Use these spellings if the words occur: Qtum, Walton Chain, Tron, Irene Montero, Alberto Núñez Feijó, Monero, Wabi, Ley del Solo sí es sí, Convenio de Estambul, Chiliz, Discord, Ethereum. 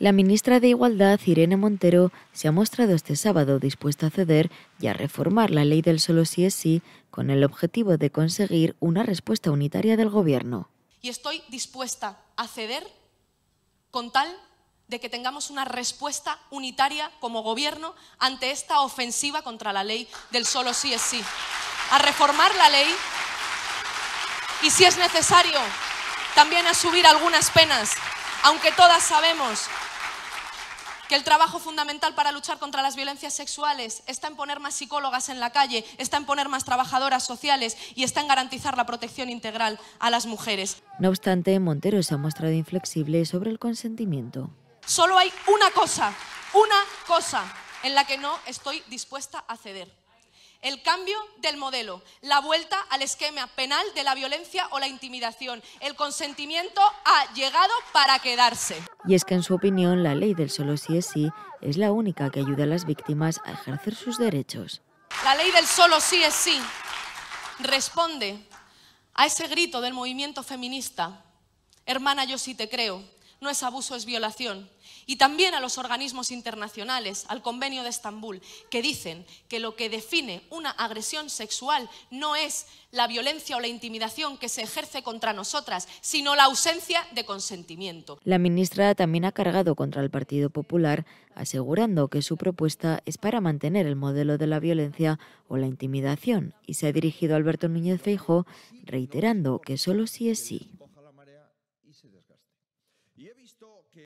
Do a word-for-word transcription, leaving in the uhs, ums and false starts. La ministra de Igualdad, Irene Montero, se ha mostrado este sábado dispuesta a ceder y a reformar la ley del solo sí es sí con el objetivo de conseguir una respuesta unitaria del Gobierno. Y estoy dispuesta a ceder con tal de que tengamos una respuesta unitaria como Gobierno ante esta ofensiva contra la ley del solo sí es sí. A reformar la ley y, si es necesario, también a subir algunas penas, aunque todas sabemos que el trabajo fundamental para luchar contra las violencias sexuales está en poner más psicólogas en la calle, está en poner más trabajadoras sociales y está en garantizar la protección integral a las mujeres. No obstante, Montero se ha mostrado inflexible sobre el consentimiento. Solo hay una cosa, una cosa en la que no estoy dispuesta a ceder. El cambio del modelo, la vuelta al esquema penal de la violencia o la intimidación. El consentimiento ha llegado para quedarse. Y es que, en su opinión, la ley del solo sí es sí es la única que ayuda a las víctimas a ejercer sus derechos. La ley del solo sí es sí responde a ese grito del movimiento feminista: hermana, yo sí te creo, no es abuso, es violación. Y también a los organismos internacionales, al Convenio de Estambul, que dicen que lo que define una agresión sexual no es la violencia o la intimidación que se ejerce contra nosotras, sino la ausencia de consentimiento. La ministra también ha cargado contra el Partido Popular, asegurando que su propuesta es para mantener el modelo de la violencia o la intimidación, y se ha dirigido a Alberto Núñez Feijó reiterando que solo sí es sí.